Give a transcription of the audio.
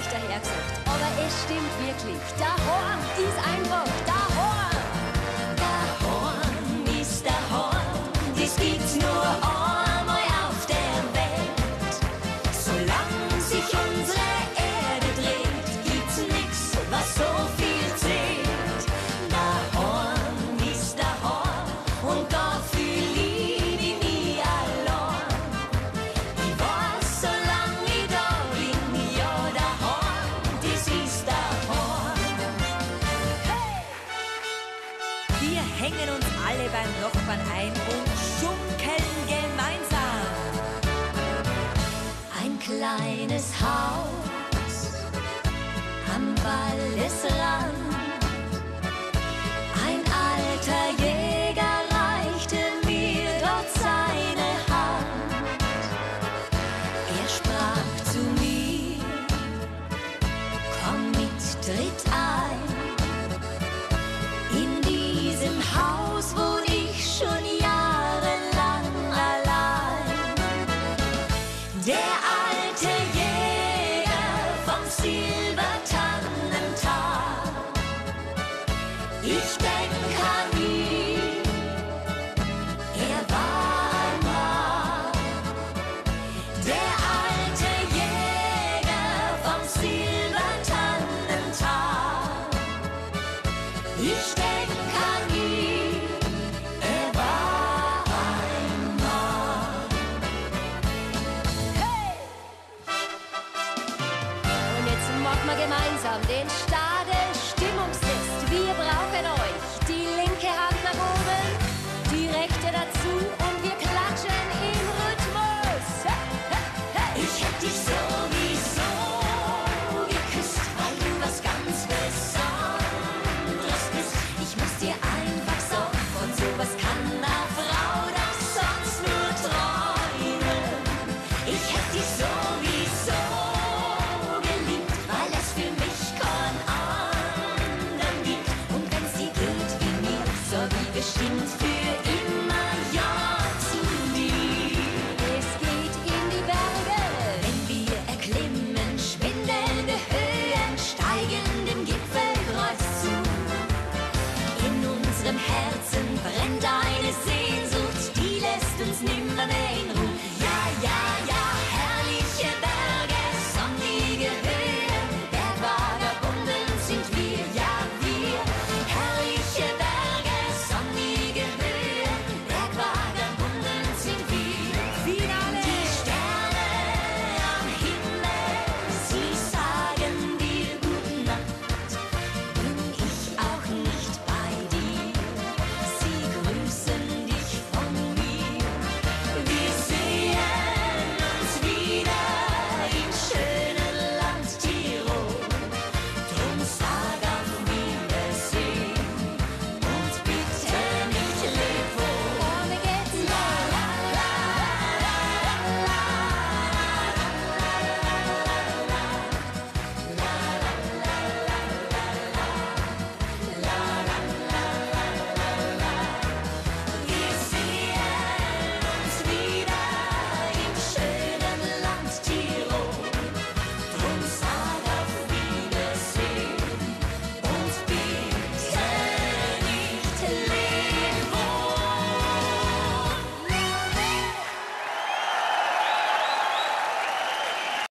leicht dahergesagt, aber es stimmt wirklich. Der Horn ist einfach der Horn. Der Horn ist der Horn, das gibt's nur einmal auf der Welt. Solange sich unsere Erde dreht, gibt's nichts, was so viel zählt. Der Horn ist der Horn und dafür lieb ich mich allein. Ich weiß, solange ich da bin, ja, der Horn, das ist der Horn. Hey! Wir hängen uns alle beim Nachbarn ein und schunkeln gemeinsam. Ein kleines Haus am Waldesrand. Ein alter Jäger reichte mir dort seine Hand. Er sprach zu mir: Komm mit, tritt ein. In diesem Haus wohn ich schon jahrelang allein. Der alte Jäger vom Silbertannental. Ich denk an ihn, er war einmal der alte Jäger vom Silbertannental. Ich denk an ihn, er war einmal. Hey! Und jetzt machen wir gemeinsam den Start.